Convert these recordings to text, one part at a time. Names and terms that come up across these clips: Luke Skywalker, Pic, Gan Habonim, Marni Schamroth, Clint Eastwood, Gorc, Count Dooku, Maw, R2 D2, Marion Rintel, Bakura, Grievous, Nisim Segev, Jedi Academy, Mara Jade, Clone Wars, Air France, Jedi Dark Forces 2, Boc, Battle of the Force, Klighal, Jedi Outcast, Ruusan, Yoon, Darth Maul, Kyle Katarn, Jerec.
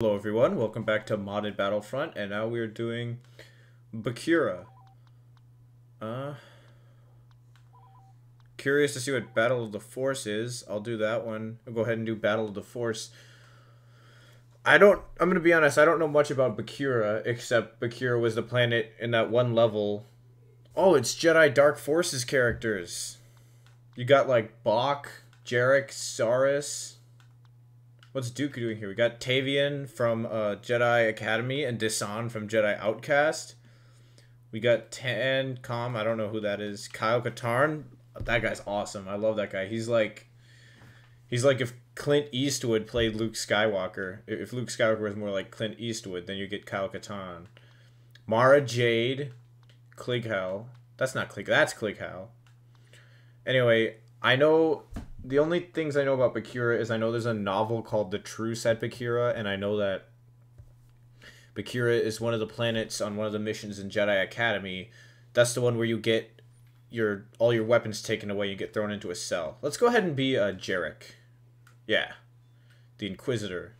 Hello everyone, welcome back to Modded Battlefront, and now we're doing Bakura. Curious to see what Battle of the Force is. I'll do that one. I'll go ahead and do Battle of the Force. I'm gonna be honest, I don't know much about Bakura, except Bakura was the planet in that one level. Oh, it's Jedi Dark Forces characters. You got like Boc, Jerec, Sariss. What's Dooku doing here? We got Tavian from Jedi Academy and Desan from Jedi Outcast. We got Tan Com, I don't know who that is. Kyle Katarn, that guy's awesome. I love that guy. He's like if Clint Eastwood played Luke Skywalker. If Luke Skywalker was more like Clint Eastwood, then you get Kyle Katarn. Mara Jade, Klighal. That's not Klighal. That's Klighal. Anyway, the only things I know about Bakura is I know there's a novel called The Truce at Bakura, and I know that Bakura is one of the planets on one of the missions in Jedi Academy. That's the one where you get all your weapons taken away, you get thrown into a cell. Let's go ahead and be Jerec. Yeah. The Inquisitor.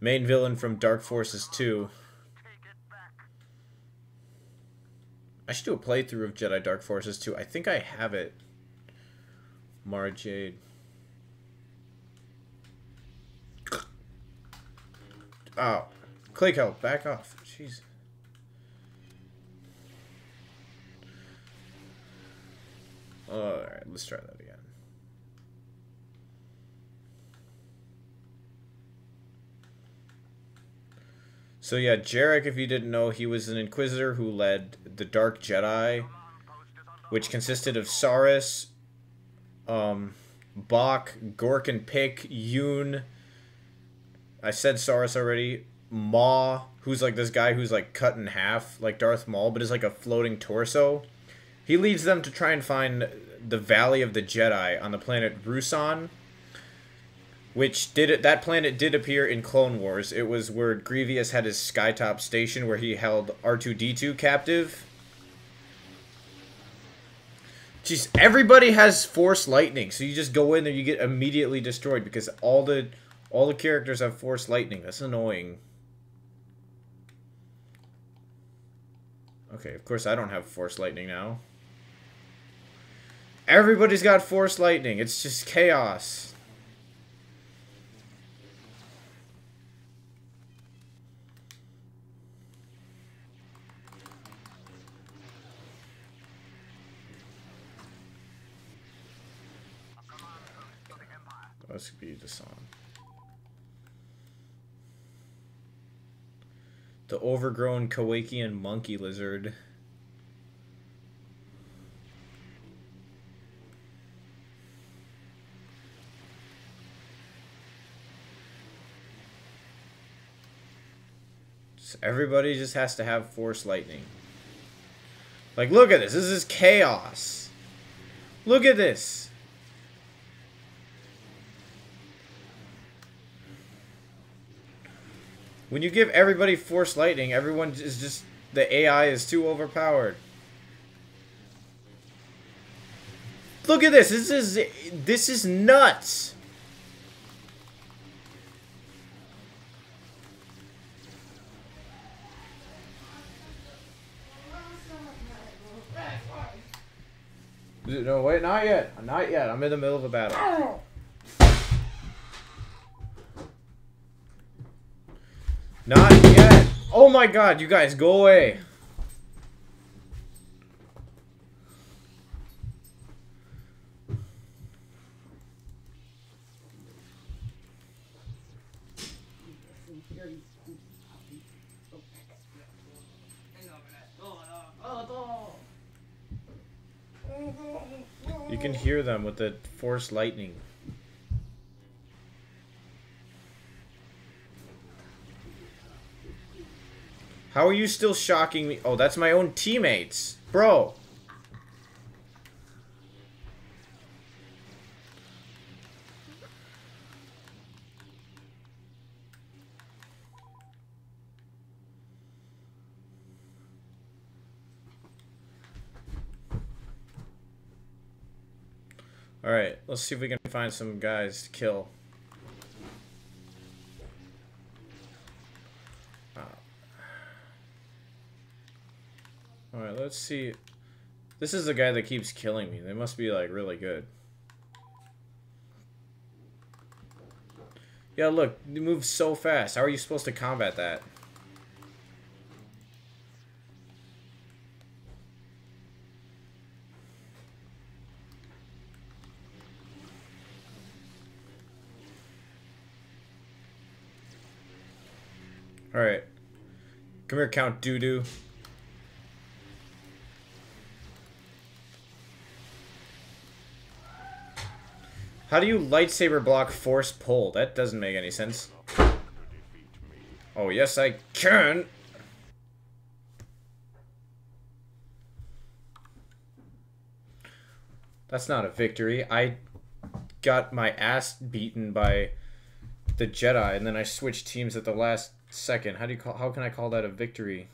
Main villain from Dark Forces 2. I should do a playthrough of Jedi Dark Forces 2. I think I have it. Mara Jade. Oh, Klighal, back off. Jeez. Alright, let's try that again. So yeah, Jerec, if you didn't know, he was an Inquisitor who led the Dark Jedi, which consisted of Sariss, Boc, Gorc and Pic, Yoon. I said Sariss already. Maw, who's like this guy who's like cut in half, like Darth Maul, but is like a floating torso. He leads them to try and find the Valley of the Jedi on the planet Ruusan, which that planet did appear in Clone Wars. It was where Grievous had his Skytop station where he held R2 D2 captive. Jeez, everybody has Force Lightning, so you just go in there, you get immediately destroyed because all the characters have Force Lightning. That's annoying. Okay, of course I don't have Force Lightning now. Everybody's got Force Lightning. It's just chaos. This could be Desan. The overgrown Kawakian Monkey Lizard. Everybody just has to have Force Lightning. Like, look at this. This is chaos. Look at this. When you give everybody Force Lightning, everyone is just... the AI is too overpowered. Look at this! This is nuts! No, wait, not yet. Not yet. I'm in the middle of a battle. Ow. Not yet. Oh my god, you guys, go away. You can hear them with the Force Lightning. How are you still shocking me? Oh, that's my own teammates. Bro. Alright, let's see if we can find some guys to kill. Yeah, let's see. This is the guy that keeps killing me. They must be, like, really good. Yeah, look, you move so fast. How are you supposed to combat that? Alright. Come here, Count Dooku. How do you lightsaber block force pull? That doesn't make any sense. Oh, yes, I can! That's not a victory. I got my ass beaten by the Jedi, and then I switched teams at the last second. How can I call that a victory?